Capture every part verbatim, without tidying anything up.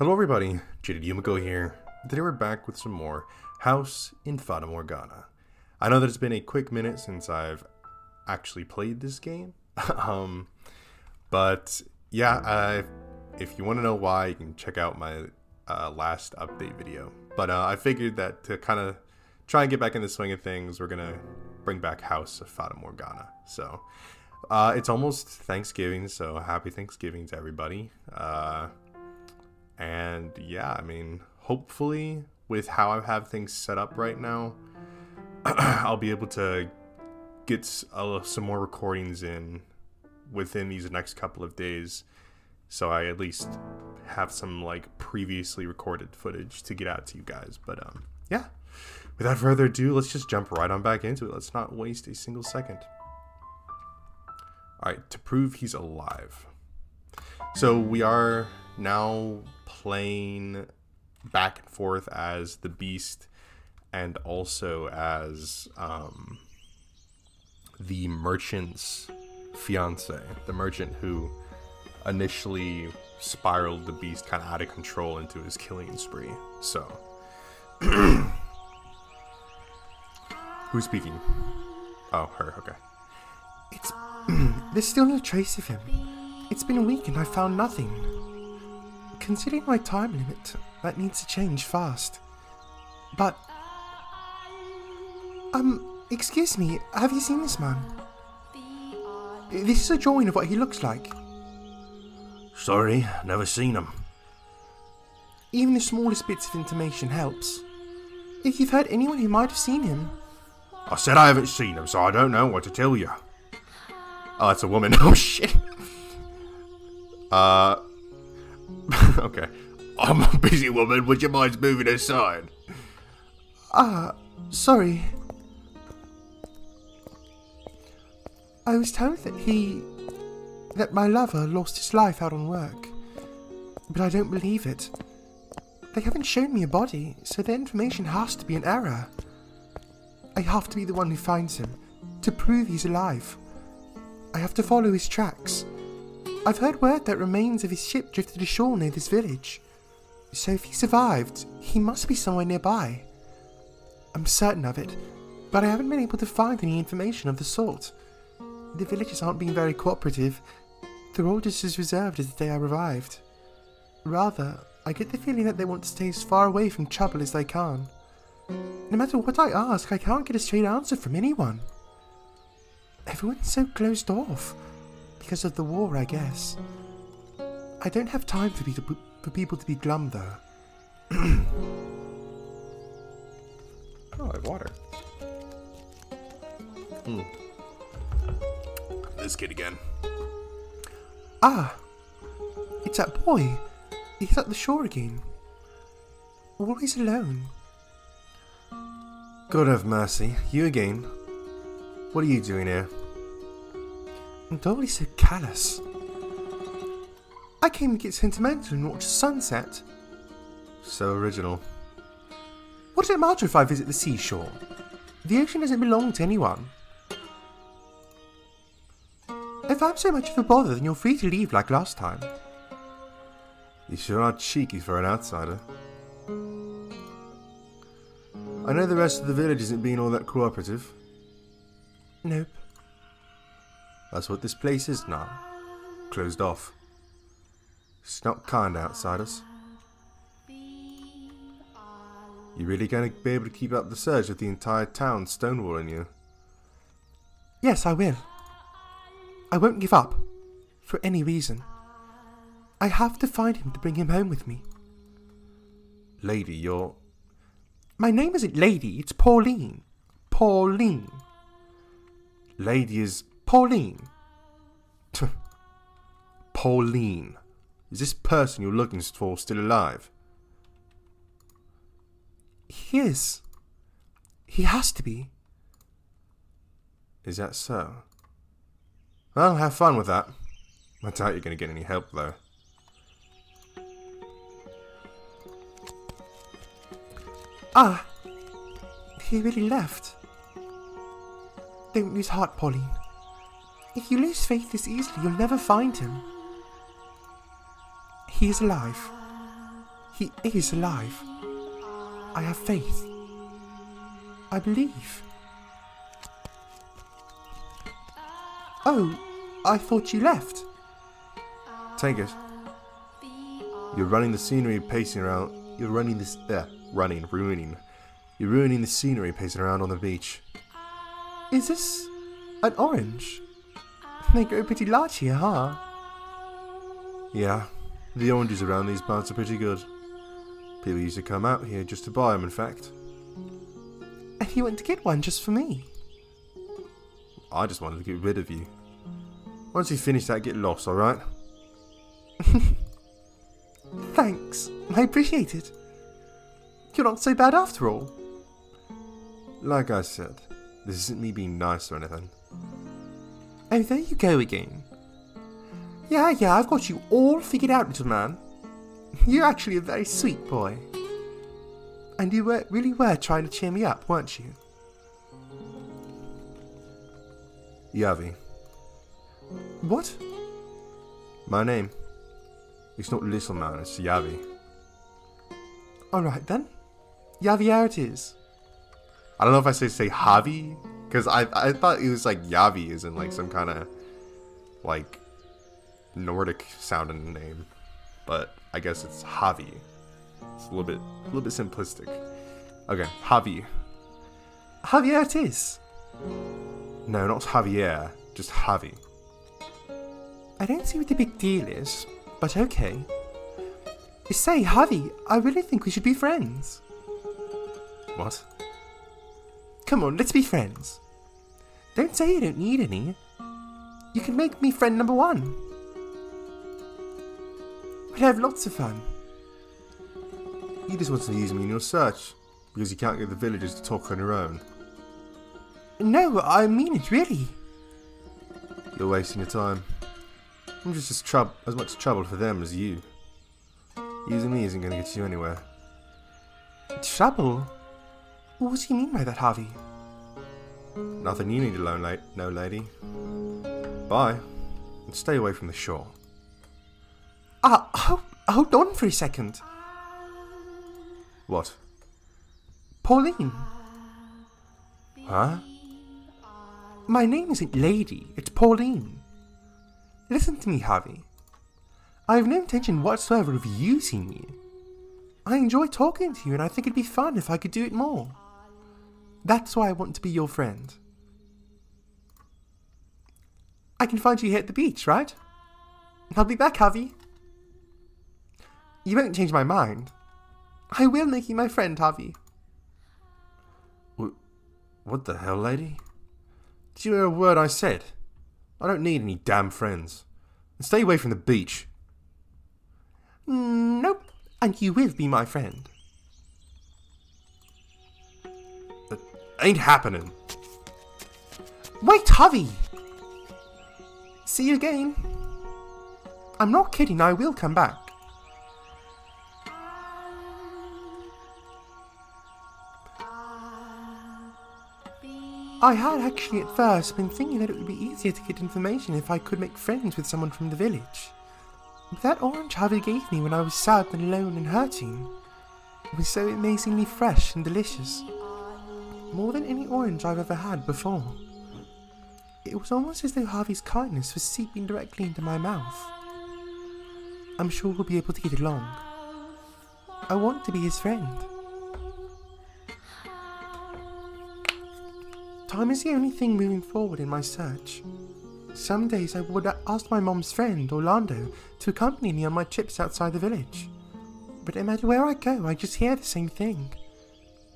Hello everybody, Jaded Yumiko here. Today we're back with some more House in Fata Morgana. I know that it's been a quick minute since I've actually played this game. um, but yeah, uh, if you want to know why, you can check out my uh, last update video. But uh, I figured that to kind of try and get back in the swing of things, we're going to bring back House of Fata Morgana. So uh, it's almost Thanksgiving, so happy Thanksgiving to everybody. Uh, and yeah, I mean, hopefully with how I have things set up right now, I'll be able to get uh, some more recordings in within these next couple of days, so I at least have some like previously recorded footage to get out to you guys. But um yeah, without further ado, let's just jump right on back into it. Let's not waste a single second. All right, to prove he's alive. So we are now playing back and forth as the Beast and also as um, the merchant's fiance, the merchant who initially spiraled the Beast kind of out of control into his killing spree. So, who's speaking? Oh, her. Okay. It's there's still no trace of him. It's been a week and I found nothing. Considering my time limit, that needs to change fast. But... Um, excuse me, have you seen this man? This is a drawing of what he looks like. Sorry, never seen him. Even the smallest bits of information helps. If you've heard anyone who might have seen him... I said I haven't seen him, so I don't know what to tell you. Oh, that's a woman. Oh, shit. Uh... Okay. I'm a busy woman, would you mind moving aside? Ah, uh, sorry. I was told that he... that my lover lost his life out on work. But I don't believe it. They haven't shown me a body, so their information has to be an error. I have to be the one who finds him, to prove he's alive. I have to follow his tracks. I've heard word that remains of his ship drifted ashore near this village. So if he survived, he must be somewhere nearby. I'm certain of it, but I haven't been able to find any information of the sort. The villagers aren't being very cooperative. They're all just as reserved as the day I arrived. Rather, I get the feeling that they want to stay as far away from trouble as they can. No matter what I ask, I can't get a straight answer from anyone. Everyone's so closed off. Because of the war, I guess. I don't have time for, be to, for people to be glum, though. Oh, I have water. Mm. This kid again. Ah! It's that boy. He's at the shore again. Always alone. God have mercy. You again? What are you doing here? I'm totally so callous. I came to get sentimental and watch the sunset. So original. What does it matter if I visit the seashore? The ocean doesn't belong to anyone. If I'm so much of a bother, then you're free to leave like last time. You sure are cheeky for an outsider. I know the rest of the village isn't being all that cooperative. Nope. That's what this place is now. Closed off. It's not kind to outsiders. You really going to be able to keep up the surge with the entire town stonewalling you? Yes, I will. I won't give up. For any reason. I have to find him to bring him home with me. Lady, you're... My name isn't Lady, it's Pauline. Pauline. Lady is... Pauline. Pauline. Is this person you're looking for still alive? He is. He has to be. Is that so? Well, have fun with that. I doubt you're going to get any help, though. Ah. He really left. Don't lose heart, Pauline. If you lose faith this easily, you'll never find him. He is alive. He is alive. I have faith. I believe. Oh, I thought you left. Take it. You're running the scenery, pacing around. You're running this. Uh, running, ruining. You're ruining the scenery, pacing around on the beach. Is this an orange? They grow pretty large here, huh? Yeah, the oranges around these parts are pretty good. People used to come out here just to buy them, in fact. And he went to get one just for me. I just wanted to get rid of you. Once you finish that, get lost, alright? Thanks, I appreciate it. You're not so bad after all. Like I said, this isn't me being nice or anything. Oh, there you go again. Yeah, yeah, I've got you all figured out, little man. You're actually a very sweet boy. And you were, really were trying to cheer me up, weren't you? Javi. What? My name. It's not Little Man, it's Javi. Alright then. Javi out it is. I don't know if I say say Javi, because I I thought it was like Javi is in like some kind of like Nordic sounding name. But I guess it's Javi. It's a little bit a little bit simplistic. Okay, Javi. Javier it is. No, not Javier, just Javi. I don't see what the big deal is, but okay. Say, Harvey, I really think we should be friends. What? Come on, let's be friends. Don't say you don't need any. You can make me friend number one. We'd have lots of fun. You just want to use me in your search, because you can't get the villagers to talk on your own. No, I mean it, really. You're wasting your time. I'm just as, trou as much trouble for them as you. Using me isn't going to get you anywhere. Trouble? What do you mean by that, Harvey? Nothing you need alone, la no lady. Bye. And stay away from the shore. Ah, uh, ho hold on for a second. What? Pauline. Huh? My name isn't Lady, it's Pauline. Listen to me, Harvey. I have no intention whatsoever of using you. I enjoy talking to you and I think it'd be fun if I could do it more. That's why I want to be your friend. I can find you here at the beach, right? I'll be back, Harvey. You won't change my mind. I will make you my friend, Harvey. What the hell, lady? Did you hear a word I said? I don't need any damn friends. And stay away from the beach. Nope. And you will be my friend. That ain't happening. Wait, Harvey! See you again. I'm not kidding, I will come back. I had actually at first been thinking that it would be easier to get information if I could make friends with someone from the village. That orange Harvey gave me when I was sad and alone and hurting was so amazingly fresh and delicious. More than any orange I've ever had before. It was almost as though Harvey's kindness was seeping directly into my mouth. I'm sure we'll be able to get along. I want to be his friend. Time is the only thing moving forward in my search. Some days I would ask my mom's friend, Orlando, to accompany me on my trips outside the village. But no matter where I go, I just hear the same thing.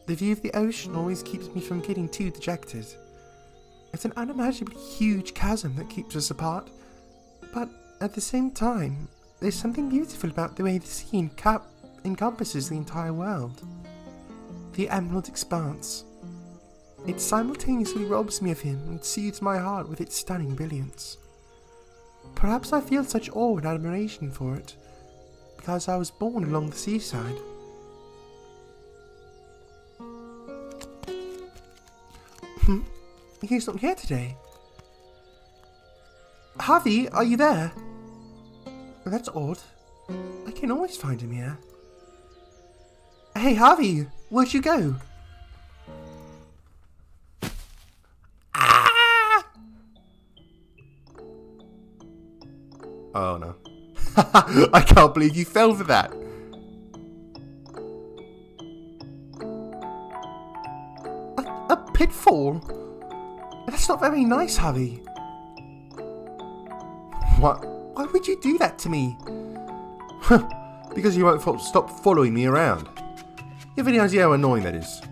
The view of the ocean always keeps me from getting too dejected. It's an unimaginably huge chasm that keeps us apart. But at the same time, there's something beautiful about the way the sea encompasses the entire world. The Emerald Expanse. It simultaneously robs me of him and soothes my heart with its stunning brilliance. Perhaps I feel such awe and admiration for it, because I was born along the seaside. Hmm, he's not here today. Harvey, are you there? That's odd. I can always find him here. Hey, Harvey, where'd you go? Ah! Oh, no. I can't believe you fell for that. A, a pitfall? That's not very nice, Harvey. What? Why would you do that to me? Because you won't stop following me around. You have any idea how annoying that is?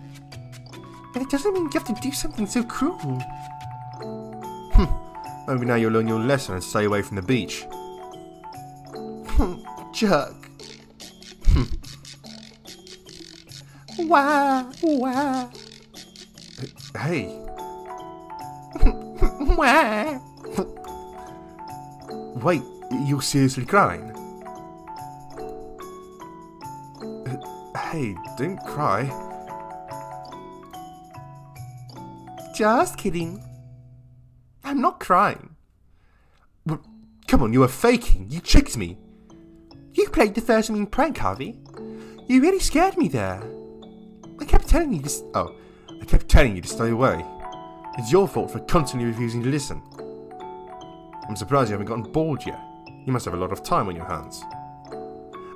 And it doesn't mean you have to do something so cruel. Hmm. Maybe now you'll learn your lesson and stay away from the beach. Hmm. Jerk. Hmm. Wah, wah. Hey. Wah. Wait, you're seriously crying? Hey, don't cry. Just kidding. I'm not crying. Well, come on, you were faking. You tricked me. You played the first mean prank, Harvey. You really scared me there. I kept telling you to... Oh, I kept telling you to stay away. It's your fault for constantly refusing to listen. I'm surprised you haven't gotten bored yet. You must have a lot of time on your hands.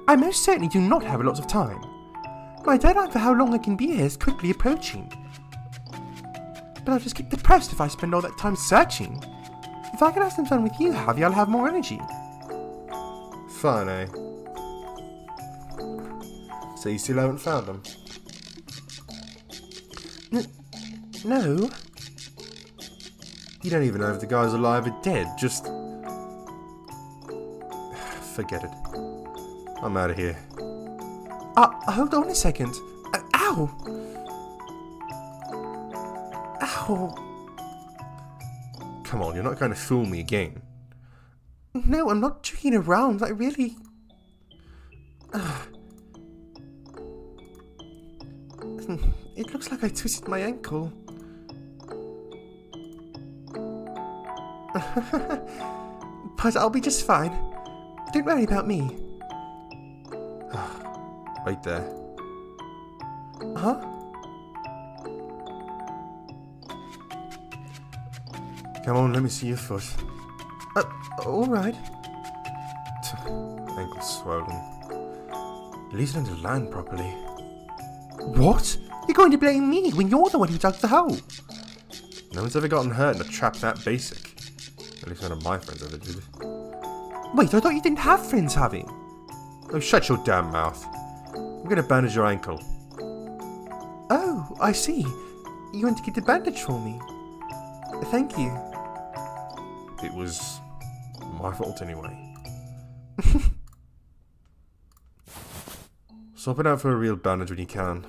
I most certainly do not have a lot of time. My deadline for how long I can be here is quickly approaching. But I'll just get depressed if I spend all that time searching. If I can have some fun with you, Javi, I'll have more energy. Fun, eh? So you still haven't found them? N- no. You don't even know if the guy's alive or dead, just... Forget it. I'm out of here. Uh, hold on a second. Uh, ow! Ow! Come on, you're not going to fool me again. No, I'm not joking around. I really... Uh. It looks like I twisted my ankle. But I'll be just fine. Don't worry about me. Right there. Huh? Come on, let me see your foot. Uh, alright. Ankle's swollen. At least I didn't land properly. What? You're going to blame me when you're the one who dug the hole? No one's ever gotten hurt in a trap that basic. At least none of my friends ever did. Wait, I thought you didn't have friends, Javi. Oh, shut your damn mouth. I'm going to bandage your ankle. Oh, I see. You want to get the bandage for me. Thank you. It was my fault anyway. Swap it out for a real bandage when you can.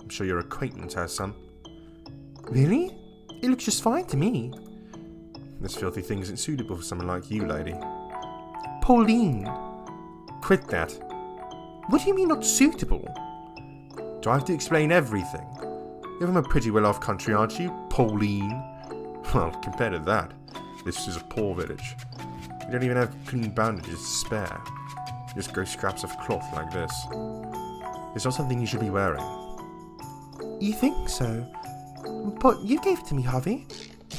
I'm sure your acquaintance has some. Really? It looks just fine to me. This filthy thing isn't suitable for someone like you, lady. Pauline. Quit that. What do you mean not suitable? Do I have to explain everything? You're from a pretty well-off country, aren't you, Pauline? Well, compared to that, this is a poor village. You don't even have clean bandages to spare. Just gross scraps of cloth like this. It's not something you should be wearing. You think so? But you gave it to me, Harvey.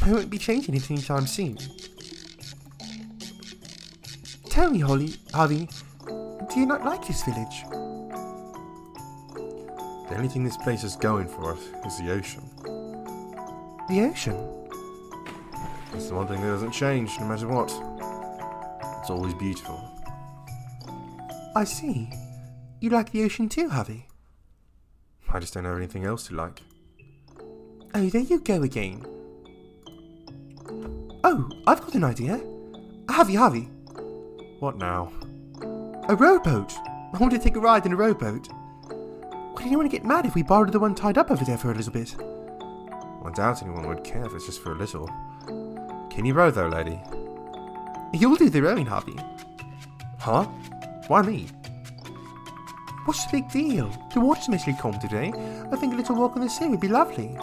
I won't be changing it anytime soon. Tell me, Holly, Harvey. Do you not like this village? The only thing this place is going for us is the ocean. The ocean? It's the one thing that doesn't change, no matter what. It's always beautiful. I see. You like the ocean too, Javi? I just don't have anything else to like. Oh, there you go again. Oh, I've got an idea. Javi, Javi. What now? A rowboat! I want to take a ride in a rowboat. Would anyone get mad if we borrowed the one tied up over there for a little bit? I doubt anyone would care if it's just for a little. Can you row though, lady? You'll do the rowing, Harvey. Huh? Why me? What's the big deal? The water's mostly calm today. I think a little walk on the sea would be lovely.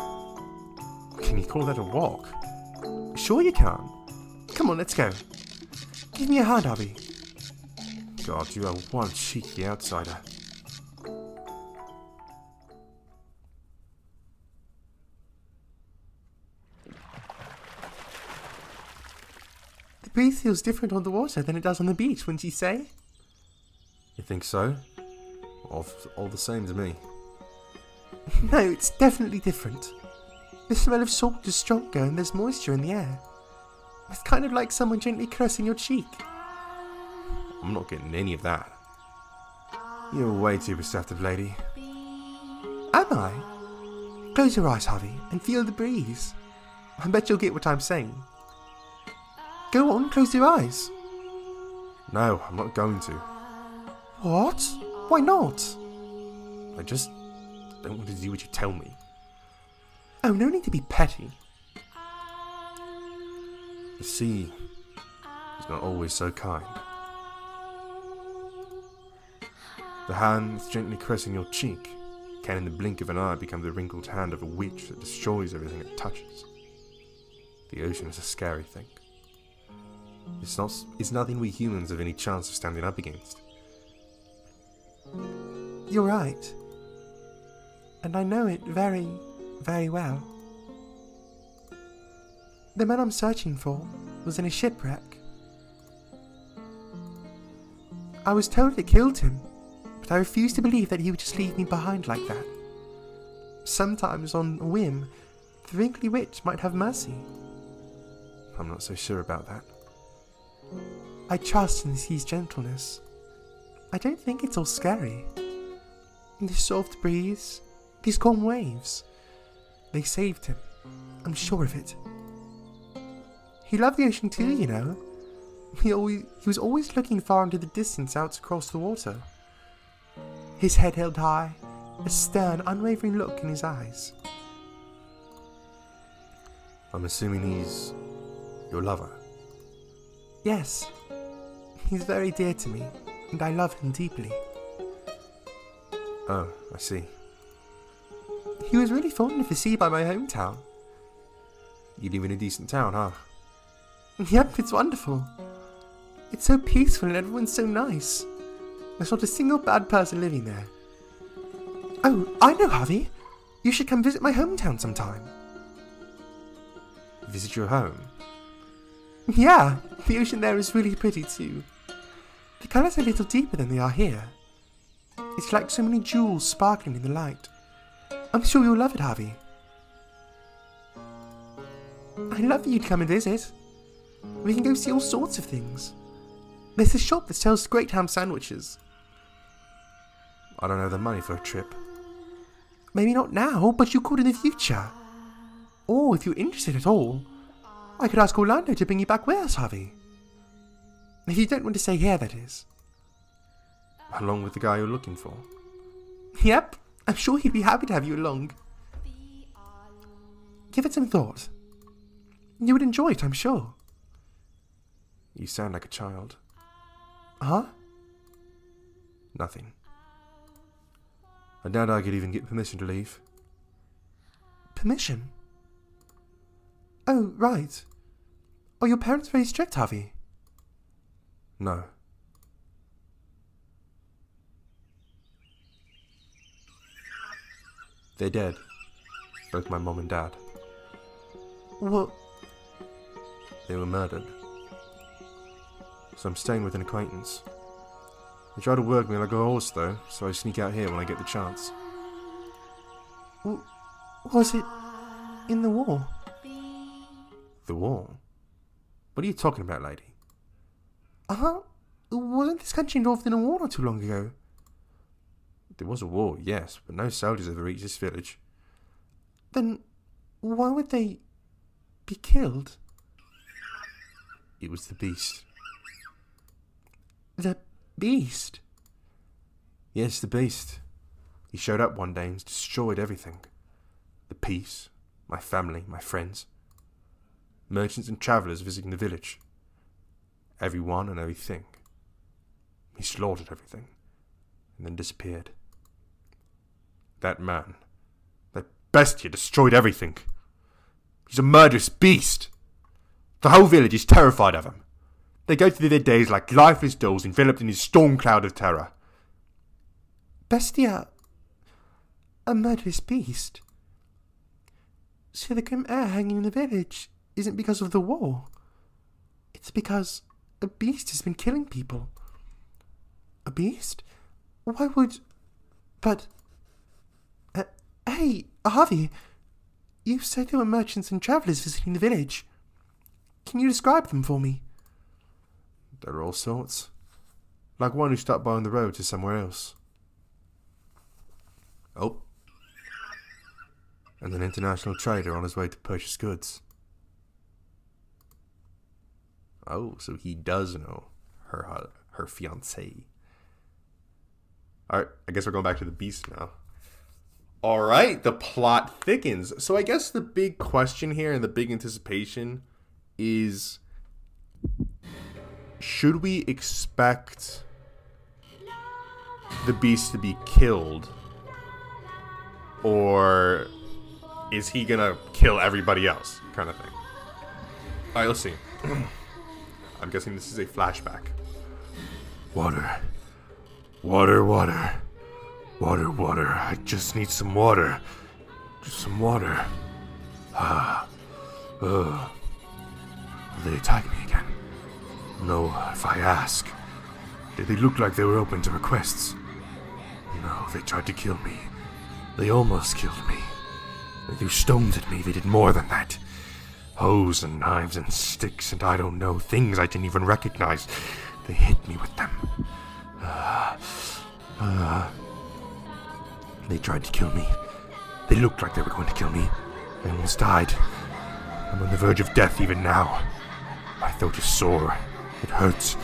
Can you call that a walk? Sure you can. Come on, let's go. Give me a hand, Harvey. God, you are one cheeky outsider. Breeze feels different on the water than it does on the beach, wouldn't you say? You think so? All, all the same to me. No, it's definitely different. The smell of salt is stronger and there's moisture in the air. It's kind of like someone gently caressing your cheek. I'm not getting any of that. You're way too perceptive, lady. Am I? Close your eyes, Harvey, and feel the breeze. I bet you'll get what I'm saying. Go on, close your eyes. No, I'm not going to. What? Why not? I just don't want to do what you tell me. Oh, no need to be petty. The sea is not always so kind. The hand that's gently caressing your cheek can in the blink of an eye become the wrinkled hand of a witch that destroys everything it touches. The ocean is a scary thing. It's not, it's nothing we humans have any chance of standing up against. You're right. And I know it very, very well. The man I'm searching for was in a shipwreck. I was told it killed him, but I refused to believe that he would just leave me behind like that. Sometimes, on a whim, the wrinkly witch might have mercy. I'm not so sure about that. I trust in the sea's gentleness. I don't think it's all scary. This soft breeze, these calm waves. They saved him. I'm sure of it. He loved the ocean too, you know. He, always, he was always looking far into the distance out across the water. His head held high, a stern, unwavering look in his eyes. I'm assuming he's your lover. Yes, he's very dear to me, and I love him deeply. Oh, I see. He was really fond of the sea by my hometown. You live in a decent town, huh? Yep, it's wonderful. It's so peaceful and everyone's so nice. There's not a single bad person living there. Oh, I know, Javi. You should come visit my hometown sometime. Visit your home? Yeah, the ocean there is really pretty too. The colours are a little deeper than they are here. It's like so many jewels sparkling in the light. I'm sure you'll love it, Harvey. I'd love for you to come and visit. We can go see all sorts of things. There's a shop that sells great ham sandwiches. I don't have the money for a trip. Maybe not now, but you could in the future. Or if you're interested at all, I could ask Orlando to bring you back with us, Harvey. If you don't want to stay here, that is. Along with the guy you're looking for? Yep, I'm sure he'd be happy to have you along. Give it some thought. You would enjoy it, I'm sure. You sound like a child. Huh? Nothing. I doubt I could even get permission to leave. Permission? Oh, right. Are your parents very strict, Harvey? No. They're dead. Both my mom and dad. What? They were murdered. So I'm staying with an acquaintance. They try to work me like a horse, though, so I sneak out here when I get the chance. W- was it in the war? The war? What are you talking about, lady? Uh-huh. Wasn't this country involved in a war not too long ago? There was a war, yes, but no soldiers ever reached this village. Then why would they be killed? It was the beast. The beast? Yes, the beast. He showed up one day and destroyed everything. The peace, my family, my friends. Merchants and travellers visiting the village. Everyone and everything. He slaughtered everything, and then disappeared. That man, that bestia, destroyed everything. He's a murderous beast. The whole village is terrified of him. They go through their days like lifeless dolls enveloped in his storm cloud of terror. Bestia, a murderous beast. So the grim air hanging in the village isn't because of the war. It's because a beast has been killing people. A beast? Why would... But... Uh, hey, Harvey, you said there were merchants and travellers visiting the village. Can you describe them for me? There are all sorts. Like one who stopped by on the road to somewhere else. Oh. And an international trader on his way to purchase goods. Oh, so he does know her her fiancé. Alright, I guess we're going back to the beast now. Alright, the plot thickens. So I guess the big question here and the big anticipation is... Should we expect the beast to be killed? Or is he gonna kill everybody else? Kind of thing. Alright, let's see. I'm guessing this is a flashback. Water. Water, water. Water, water. I just need some water. Just some water. Ah. Ugh. Will they attack me again? No, if I ask. Did they look like they were open to requests? No, they tried to kill me. They almost killed me. They threw stones at me. They did more than that. Hoes and knives and sticks and I don't know, things I didn't even recognize. They hit me with them. Uh, uh, they tried to kill me. They looked like they were going to kill me. I almost died. I'm on the verge of death even now. My throat is sore. It hurts.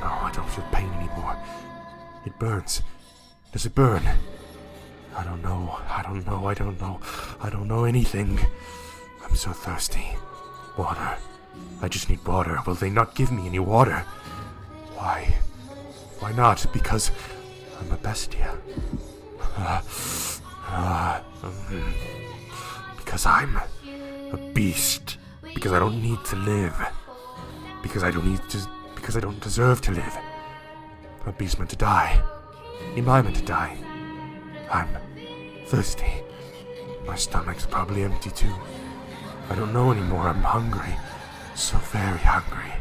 No, I don't feel pain anymore. It burns. Does it burn? I don't know. I don't know. I don't know. I don't know anything. I'm so thirsty. Water. I just need water. Will they not give me any water? Why? Why not? Because I'm a bestia. Uh, uh, um, because I'm a beast. Because I don't need to live. Because I don't need to. Because I don't deserve to live. A beast meant to die. Am I meant to die? I'm thirsty. My stomach's probably empty too. I don't know anymore. I'm hungry. So very hungry.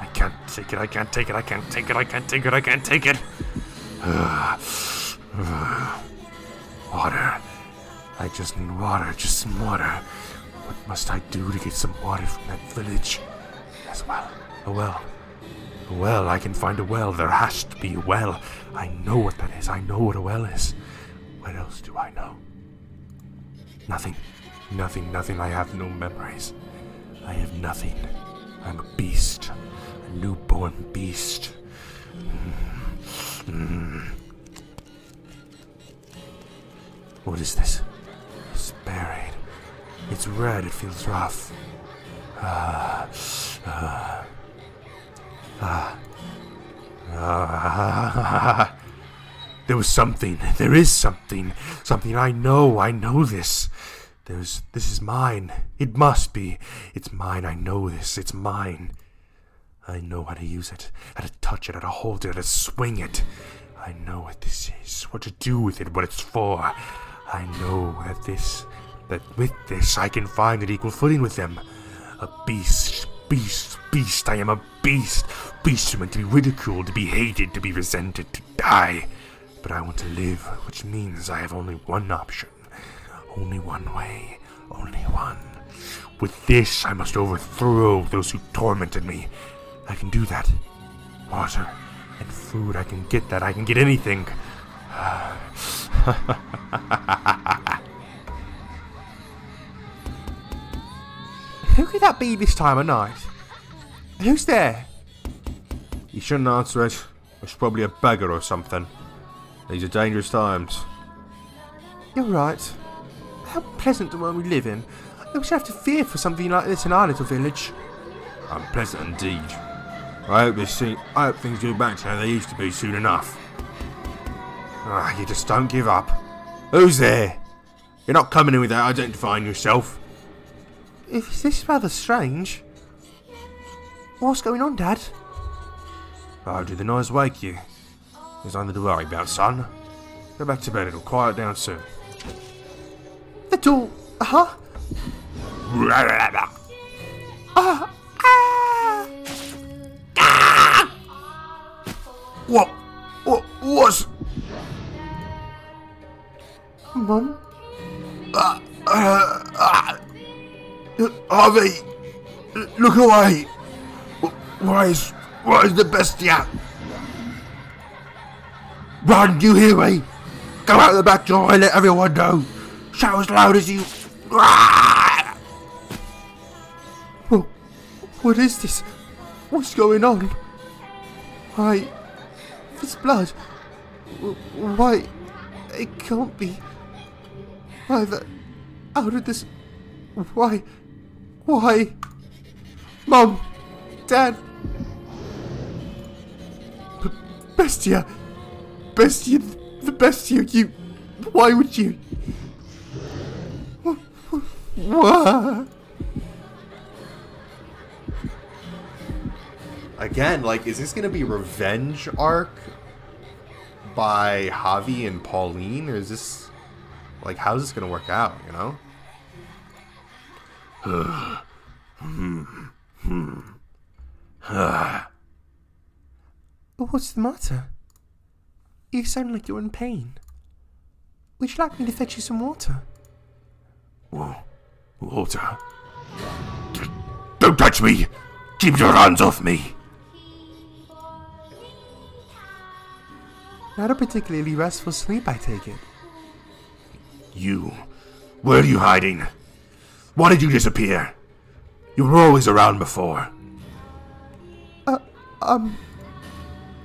I can't take it. I can't take it. I can't take it. I can't take it. I can't take it. Uh, uh, water. I just need water. Just some water. What must I do to get some water from that village? As well. A well. A well. I can find a well. There has to be a well. I know what that is. I know what a well is. What else do I know? Nothing. Nothing, nothing. I have no memories. I have nothing. I'm a beast. A newborn beast. Mm. Mm. What is this? It's buried. It's red. It feels rough. Ah. Ah. Ah. Ah. There was something. There is something. Something I know. I know this. There's, this is mine. It must be. It's mine. I know this. It's mine. I know how to use it. How to touch it. How to hold it. How to swing it. I know what this is. What to do with it. What it's for. I know that this... That with this I can find an equal footing with them. A beast. Beast. Beast. I am a beast. Beasts are meant to be ridiculed. To be hated. To be resented. To die. But I want to live. Which means I have only one option. Only one way. Only one. With this, I must overthrow those who tormented me. I can do that. Water and food, I can get that. I can get anything. Who could that be this time of night? Who's there? You shouldn't answer it. It's probably a beggar or something. These are dangerous times. You're right. How pleasant the world we live in. I wish I'd have to fear for something like this in our little village. Unpleasant indeed. I hope, this see I hope things go back to how they used to be soon enough. Ah, you just don't give up. Who's there? You're not coming in without identifying yourself. Is this rather strange? What's going on, Dad? Oh, did the noise wake you? There's nothing to worry about, son. Go back to bed, it'll quiet down soon. The door, uh huh? Ah, ah. What? What? What? Mom? Uh, uh, uh, Harvey! Look away! Why is, why is the bestia? Run, you hear me? Go out the back door and let everyone know! Shout as loud as you... What, what is this? What's going on? I... It's blood. Why... It can't be... Why the... How did this... Why... Why... Mom... Dad... B Bestia... Bestia... The Bestia... You... Why would you... Why? Again, like, is this gonna be revenge arc by Javi and Pauline, or is this like, how's this gonna work out? You know. Uh, hmm, hmm, uh. What's the matter? You sound like you're in pain. Would you like me to fetch you some water? Whoa, water! Don't touch me! Keep your hands off me! Not a particularly restful sleep, I take it. You. Where are you hiding? Why did you disappear? You were always around before. Uh, um...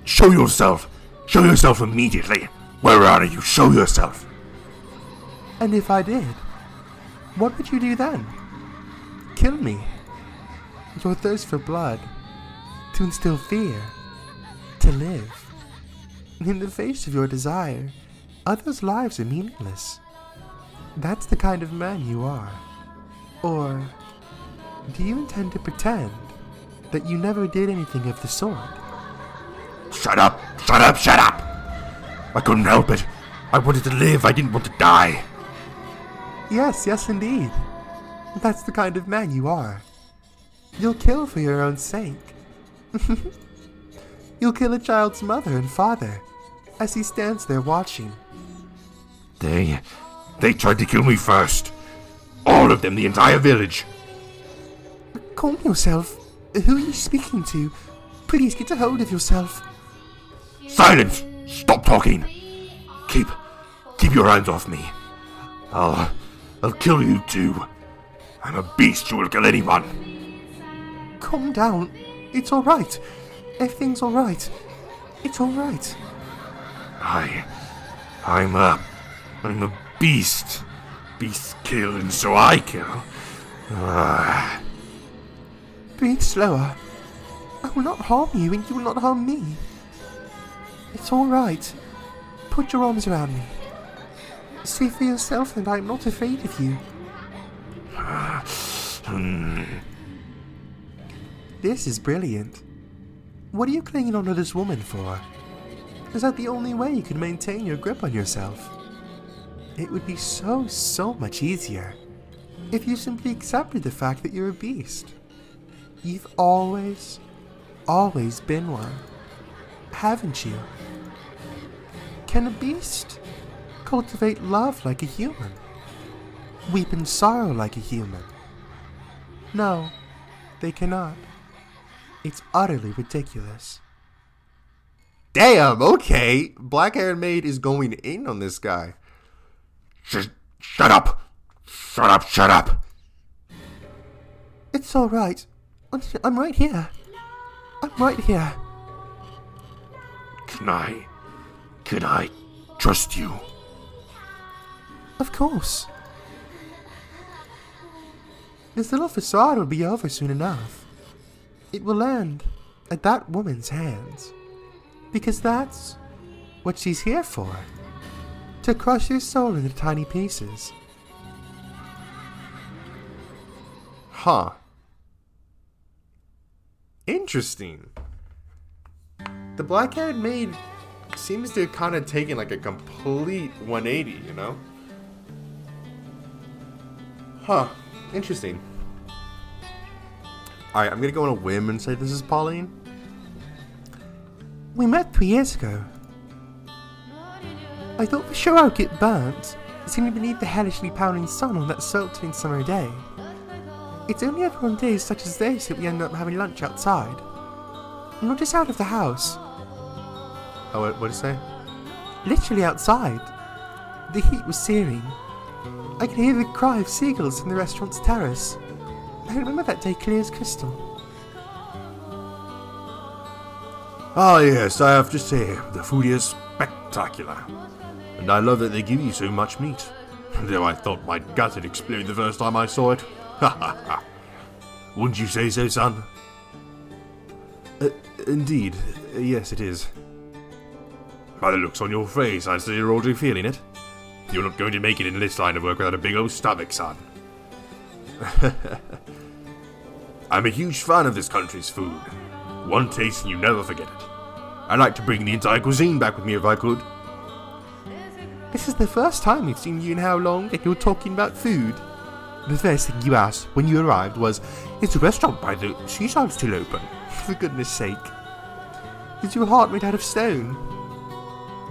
Show yourself! Show yourself immediately! Where are you? Show yourself! And if I did, what would you do then? Kill me? Your thirst for blood, to instill fear, to live. In the face of your desire, others' lives are meaningless. That's the kind of man you are. Or do you intend to pretend that you never did anything of the sort? Shut up! Shut up! Shut up! I couldn't help it. I wanted to live. I didn't want to die. Yes, yes indeed. That's the kind of man you are. You'll kill for your own sake. You'll kill a child's mother and father as he stands there watching. They... they tried to kill me first. All of them, the entire village. Calm yourself. Who are you speaking to? Please get a hold of yourself. Silence! Stop talking! Keep... keep your hands off me. I'll... I'll kill you too. I'm a beast who will kill anyone. Calm down. It's alright. Everything's alright. It's alright. I... I'm a... I'm a beast. Beasts kill and so I kill. Uh. Breathe slower. I will not harm you and you will not harm me. It's alright. Put your arms around me. See for yourself that I'm not afraid of you. This is brilliant. What are you clinging onto this woman for? Is that the only way you can maintain your grip on yourself? It would be so, so much easier if you simply accepted the fact that you're a beast. You've always, always been one, haven't you? Can a beast cultivate love like a human? Weep in sorrow like a human? No, they cannot. It's utterly ridiculous. Damn, okay. Black Iron Maid is going in on this guy. Just shut up. Shut up, shut up. It's alright. I'm right here. I'm right here. Can I... Can I trust you? Of course. This little facade will be over soon enough. It will land at that woman's hands, because that's what she's here for, to crush your soul into tiny pieces. Huh. Interesting. The black-haired maid seems to have kind of taken like a complete one eighty, you know? Huh. Interesting. Alright, I'm gonna go on a whim and say this is Pauline. We met three years ago. I thought for sure I'd get burnt, sitting beneath the hellishly pounding sun on that sweltering summer day. It's only ever on days such as this that we end up having lunch outside. Not just out of the house. Oh, what did you say? Literally outside. The heat was searing. I could hear the cry of seagulls from the restaurant's terrace. I remember that day clear as crystal. Ah yes, I have to say, the food is spectacular. And I love that they give you so much meat. Though I thought my gut had exploded the first time I saw it. Ha ha ha. Wouldn't you say so, son? Uh, indeed, yes it is. By the looks on your face, I see you're already feeling it. You're not going to make it in this line of work without a big old stomach, son. I'm a huge fan of this country's food. One taste and you never forget it. I'd like to bring the entire cuisine back with me if I could. This is the first time we've seen you in how long that you're talking about food. The first thing you asked when you arrived was, is the restaurant by the seaside still open? For goodness sake. Is your heart made out of stone?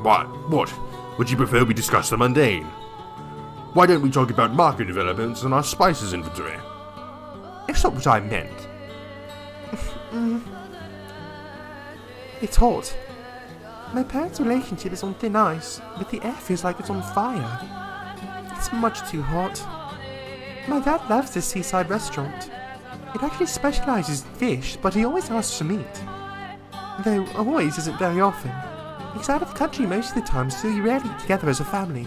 What? What? Would you prefer we discuss the mundane? Why don't we talk about market developments and our spices inventory? That's not what I meant. mm. It's hot. My parents' relationship is on thin ice, but the air feels like it's on fire. It's much too hot. My dad loves this seaside restaurant. It actually specialises in fish, but he always asks for meat. Though always isn't very often. He's out of the country most of the time, so we rarely eat together as a family.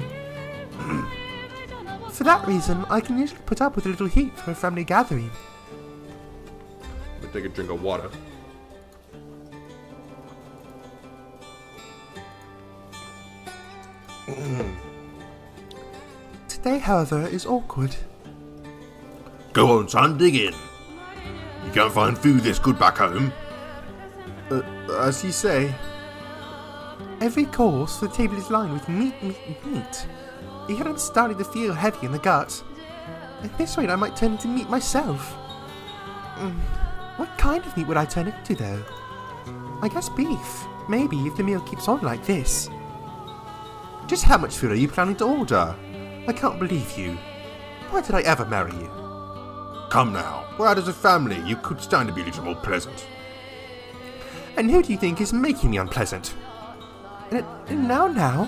For that reason, I can usually put up with a little heat for a family gathering. I'm gonna take a drink of water. Today, however, is awkward. Go on, son, dig in. You can't find food this good back home. Uh, as you say. Every course, the table is lined with meat, meat, and meat. Yet I'm starting to feel heavy in the gut. At this rate, I might turn into meat myself. Mm. What kind of meat would I turn into, though? I guess beef. Maybe, if the meal keeps on like this. Just how much food are you planning to order? I can't believe you. Why did I ever marry you? Come now, we're out as a family. You could stand to be a little more pleasant. And who do you think is making me unpleasant? And it, now, now?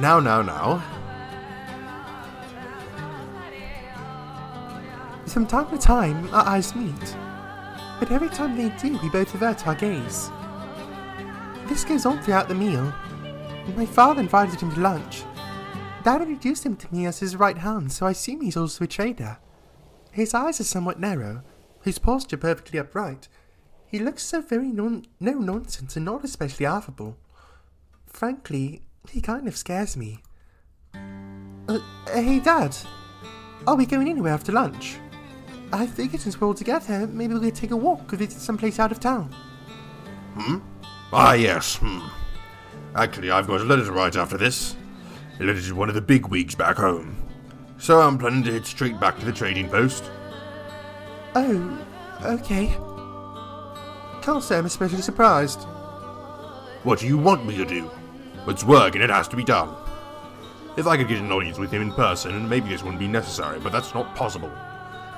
Now, now, now. From time to time, our eyes meet. But every time they do, we both avert our gaze. This goes on throughout the meal. My father invited him to lunch. Dad introduced him to me as his right hand, so I assume he's also a trader. His eyes are somewhat narrow, his posture perfectly upright. He looks so very non no-nonsense and not especially affable. Frankly, he kind of scares me. Uh, hey, Dad. Are we going anywhere after lunch? I figured since we're all together, maybe we'll take a walk or visit someplace out of town. Hmm? Ah, yes, hmm. Actually, I've got a letter to write after this. A letter to one of the bigwigs back home. So I'm planning to head straight back to the trading post. Oh, okay. Can't say I'm especially surprised. What do you want me to do? It's work and it has to be done. If I could get an audience with him in person, and maybe this wouldn't be necessary, but that's not possible.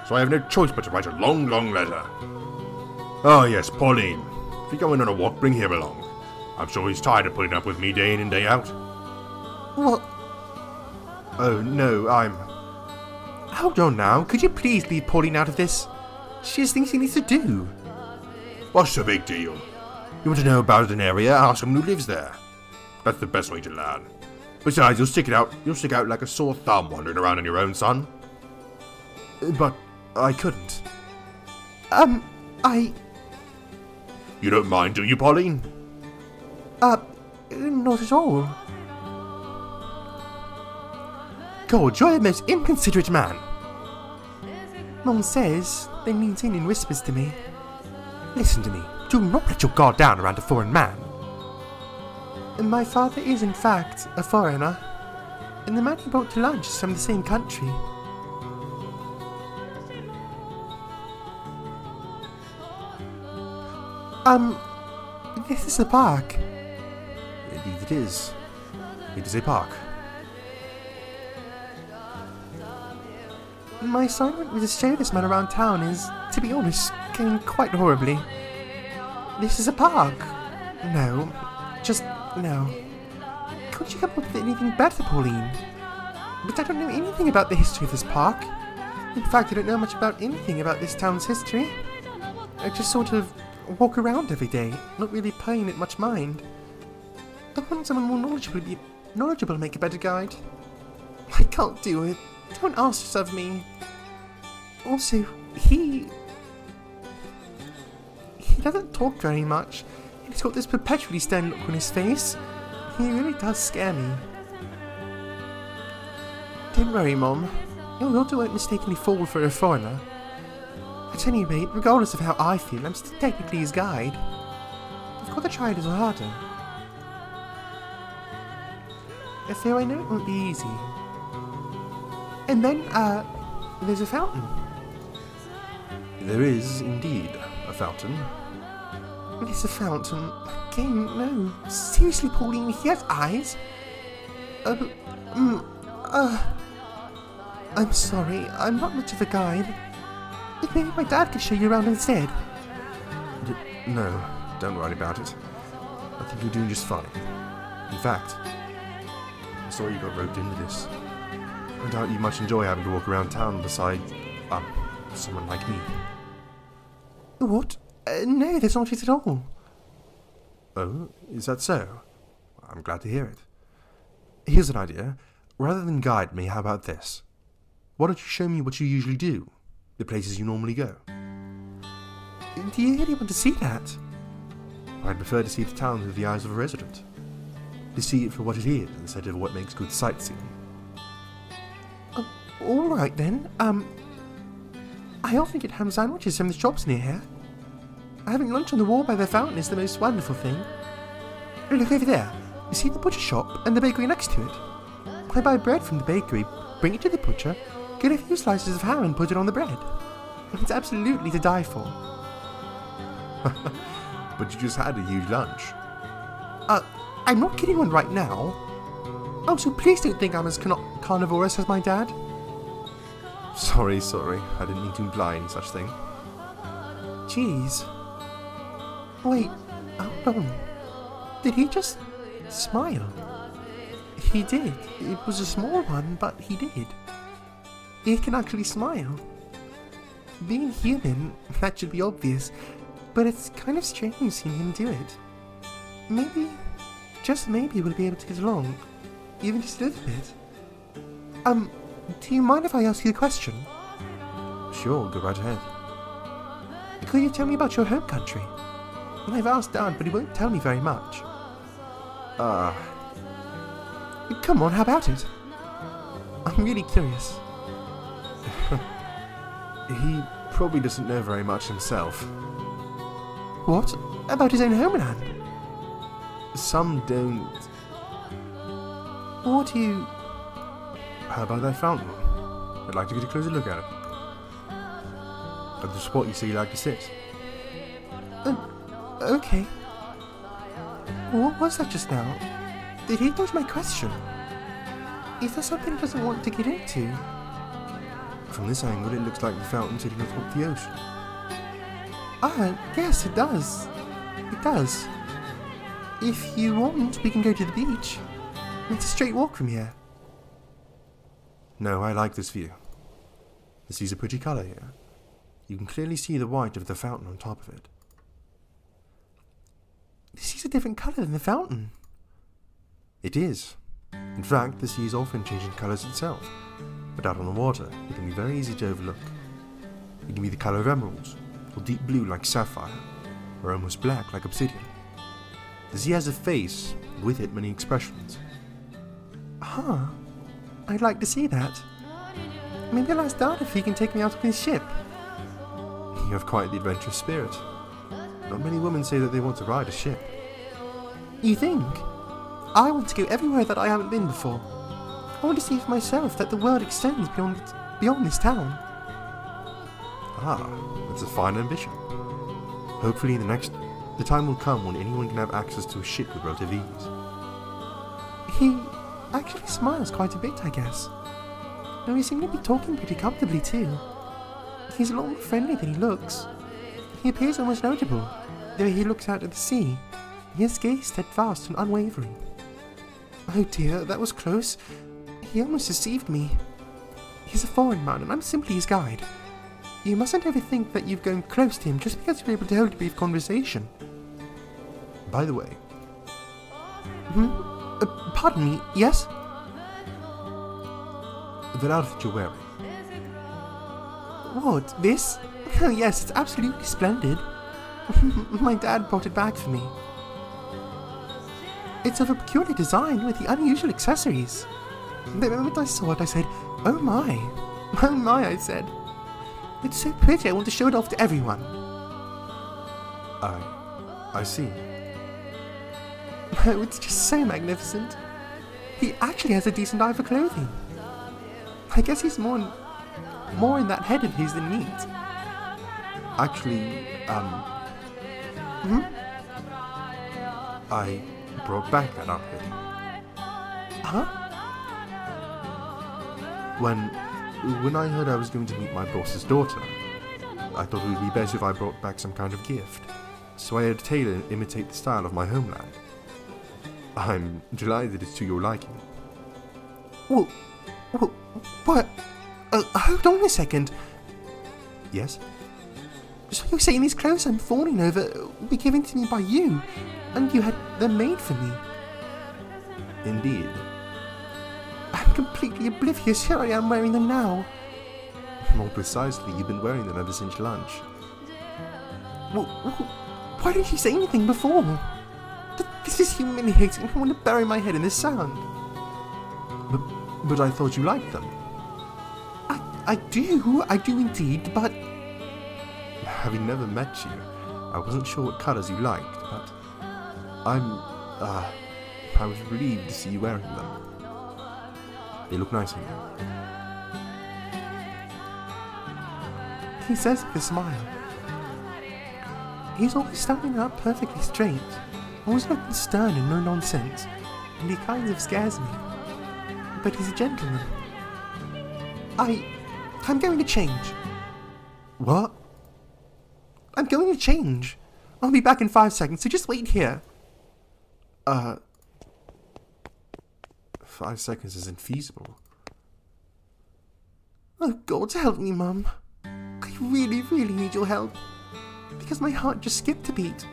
So I have no choice but to write a long, long letter. Oh yes, Pauline. If you're going on a walk, bring him along. I'm sure he's tired of putting up with me day in and day out. What? Oh, no, I'm... Hold on now, could you please leave Pauline out of this? She has things she needs to do. What's the big deal? You want to know about an area, ask someone who lives there. That's the best way to learn. Besides, you'll stick it out, you'll stick out like a sore thumb wandering around on your own, son. But I couldn't. Um, I... You don't mind, do you, Pauline? Uh, not at all. God, you're the most inconsiderate man. Mum says, then leans in and whispers to me. Listen to me, do not let your guard down around a foreign man. And my father is, in fact, a foreigner. And the man he brought to lunch is from the same country. Um, This is a park. Indeed it is. It is a park. My assignment with the shaders man around town is, to be honest, going quite horribly. This is a park. No. Just no. Couldn't you come up with anything better, Pauline? But I don't know anything about the history of this park. In fact, I don't know much about anything about this town's history. I just sort of walk around every day, not really paying it much mind. I want someone more knowledgeable, knowledgeable to make a better guide. I can't do it. Don't ask this of me. Also, he... He doesn't talk very much. He's got this perpetually stern look on his face. He really does scare me. Don't worry, Mom. Your daughter won't mistakenly fall for a foreigner. At any rate, regardless of how I feel, I'm still technically his guide. I've got to try a little harder. Though I know it won't be easy. And then, uh, there's a fountain. There is, indeed, a fountain. There's a fountain. Again, no. Seriously, Pauline, he has eyes? Uh, mm, uh... I'm sorry, I'm not much of a guide. But maybe my dad could show you around instead. D no, don't worry about it. I think you're doing just fine. In fact, I saw you got roped into this. I doubt you much enjoy having to walk around town beside, um, someone like me. What? Uh, no, that's not it at all. Oh, is that so? I'm glad to hear it. Here's an idea. Rather than guide me, how about this? Why don't you show me what you usually do? The places you normally go. Do you really want to see that? I'd prefer to see the town through the eyes of a resident. To see it for what it is, instead of what makes good sightseeing. Uh, Alright then, um... I often get ham sandwiches from the shops near here. Having lunch on the wall by the fountain is the most wonderful thing. Look over there. You see the butcher shop and the bakery next to it? I buy bread from the bakery, bring it to the butcher, get a few slices of ham and put it on the bread. It's absolutely to die for. But you just had a huge lunch. Uh, I'm not getting one right now. Oh, so please don't think I'm as carn carnivorous as my dad. Sorry, sorry. I didn't mean to imply any such thing. Jeez. Wait, hold on. Did he just smile? He did. It was a small one, but he did. He can actually smile. Being human, that should be obvious, but it's kind of strange seeing him do it. Maybe, just maybe, we'll be able to get along, even just a little bit. Um, do you mind if I ask you a question? Sure, go right ahead. Could you tell me about your home country? I've asked Dad, but he won't tell me very much. Ah. Uh. Come on, how about it? I'm really curious. He probably doesn't know very much himself. What? About his own homeland? Some don't. What do you... How about that fountain? I'd like to get a closer look at it. At the spot you say you like to sit. Uh, okay. What was that just now? Did he dodge my question? Is there something he doesn't want to get into? From this angle, it looks like the fountain sitting atop the ocean. Ah, yes, it does. It does. If you want, we can go to the beach. It's a straight walk from here. No, I like this view. The sea's a pretty colour here. You can clearly see the white of the fountain on top of it. The sea's a different colour than the fountain. It is. In fact, the sea is often changing colours itself. But out on the water, it can be very easy to overlook. It can be the colour of emeralds, or deep blue like sapphire, or almost black like obsidian. The sea has a face, and with it many expressions. Huh, I'd like to see that. Maybe I'll ask Dad if he can take me out on his ship. You have quite the adventurous spirit. Not many women say that they want to ride a ship. You think? I want to go everywhere that I haven't been before. I want to see for myself that the world extends beyond beyond this town. Ah, that's a fine ambition. Hopefully in the next The time will come when anyone can have access to a ship with relative ease. He actually smiles quite a bit, I guess. Now he seemed to be talking pretty comfortably too. He's a lot more friendly than he looks. He appears almost notable, though he looks out at the sea, his gaze steadfast and unwavering. Oh dear, that was close. He almost deceived me. He's a foreign man, and I'm simply his guide. You mustn't ever think that you've gone close to him just because you're able to hold a brief conversation. By the way... Hmm? Uh, pardon me, yes? The outfit you're wearing. What, this? Oh yes, it's absolutely splendid. My dad brought it back for me. It's of a peculiar design with the unusual accessories. The moment I saw it, I said, oh my. Oh my, I said. It's so pretty, I want to show it off to everyone. I... I see. Oh, it's just so magnificent. He actually has a decent eye for clothing. I guess he's more in, more in that head of his than meat. Actually, um... Hmm? I brought back that outfit. Huh? When... When I heard I was going to meet my boss's daughter, I thought it would be better if I brought back some kind of gift. So I had a tailor imitate the style of my homeland. I'm delighted it's to your liking. Well... Well... What? Uh, hold on a second. Yes? So you're saying these clothes I'm fawning over were given to me by you, and you had them made for me? Indeed. I'm completely oblivious. Here I am wearing them now. More precisely, you've been wearing them ever since lunch. Well, well, why didn't you say anything before? Th this is humiliating. I want to bury my head in the sand. But, but I thought you liked them. I do, I do indeed, but... Having never met you, I wasn't sure what colours you liked, but... I'm... Uh, I was relieved to see you wearing them. They look nice on you. He says with a smile. He's always standing up perfectly straight, always looking stern and no nonsense, and he kind of scares me. But he's a gentleman. I... I'm going to change. What? I'm going to change. I'll be back in five seconds, so just wait here. Uh... Five seconds isn't feasible. Oh God, help me, Mum. I really, really need your help. Because my heart just skipped a beat.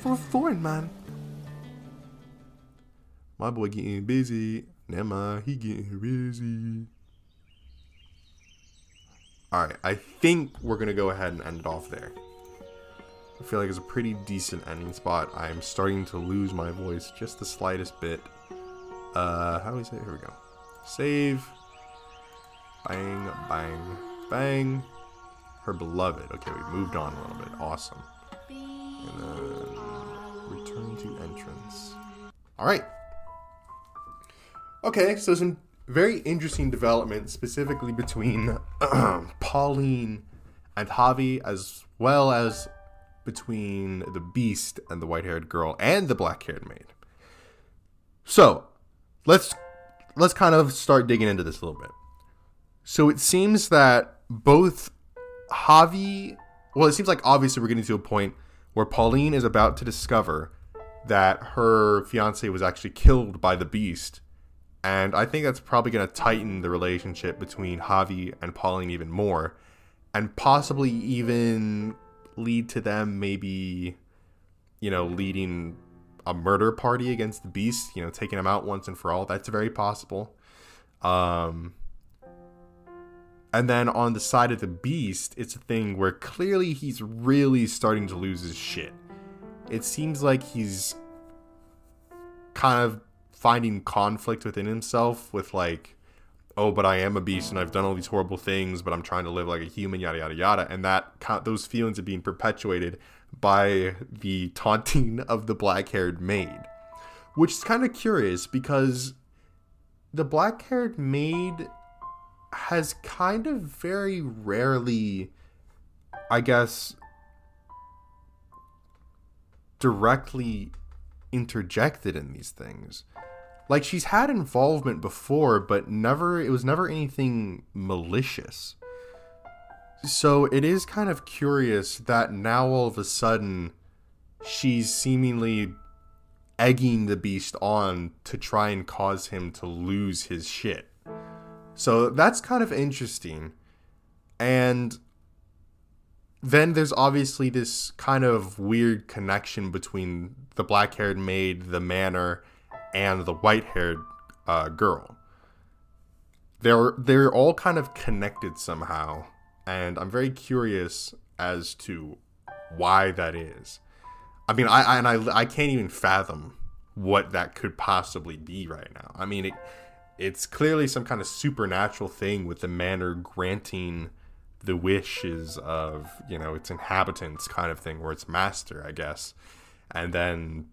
For a foreign man. My boy getting busy. Nema, he getting busy. Alright, I think we're going to go ahead and end it off there. I feel like it's a pretty decent ending spot. I'm starting to lose my voice just the slightest bit. Uh, how do we say it? Here we go. Save. Bang, bang, bang. Her beloved. Okay, we've moved on a little bit. Awesome. And then return to entrance. Alright. Okay, so some... very interesting development, specifically between Pauline and Javi, as well as between the Beast and the white-haired girl and the black-haired maid. So, let's let's kind of start digging into this a little bit. So it seems that both Javi, well, it seems like obviously we're getting to a point where Pauline is about to discover that her fiancé was actually killed by the Beast. And I think that's probably going to tighten the relationship between Javi and Pauline even more. And possibly even lead to them maybe, you know, leading a murder party against the Beast. You know, taking him out once and for all. That's very possible. Um, and then on the side of the Beast, it's a thing where clearly he's really starting to lose his shit. It seems like he's kind of... finding conflict within himself with like, oh, but I am a beast and I've done all these horrible things, but I'm trying to live like a human, yada, yada, yada. And that those feelings are being perpetuated by the taunting of the black-haired maid, which is kind of curious because the black-haired maid has kind of very rarely, I guess, directly interjected in these things. Like, she's had involvement before, but never, it was never anything malicious. So it is kind of curious that now all of a sudden she's seemingly egging the beast on to try and cause him to lose his shit. So that's kind of interesting. And then there's obviously this kind of weird connection between the black-haired maid, the manor, and the white-haired uh, girl. They're, they're all kind of connected somehow. And I'm very curious as to why that is. I mean, I, I and I, I can't even fathom what that could possibly be right now. I mean, it, it's clearly some kind of supernatural thing with the manor granting the wishes of, you know, its inhabitants kind of thing, or its master, I guess. And then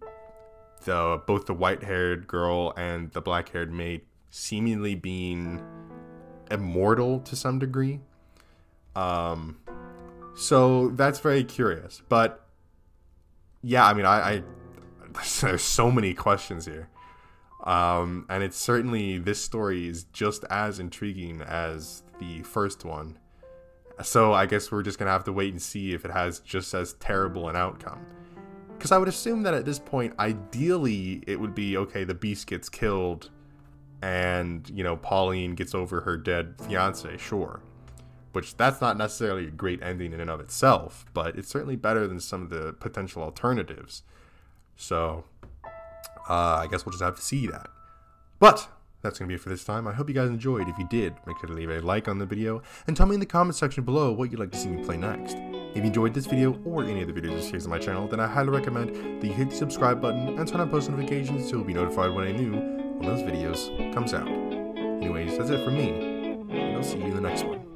the both the white-haired girl and the black-haired maid seemingly being immortal to some degree. Um, so that's very curious, but yeah, I mean, I, I there's so many questions here. Um, and it's certainly, this story is just as intriguing as the first one. So I guess we're just going to have to wait and see if it has just as terrible an outcome. Because I would assume that at this point, ideally, it would be, okay, the beast gets killed and, you know, Pauline gets over her dead fiance, sure. Which, that's not necessarily a great ending in and of itself, but it's certainly better than some of the potential alternatives. So, uh, I guess we'll just have to see that. But that's going to be it for this time. I hope you guys enjoyed. If you did, make sure to leave a like on the video and tell me in the comment section below what you'd like to see me play next. If you enjoyed this video or any of the videos or series on my channel, then I highly recommend that you hit the subscribe button and turn on post notifications so you'll be notified when I new when those videos comes out. Anyways, that's it for me, and I'll see you in the next one.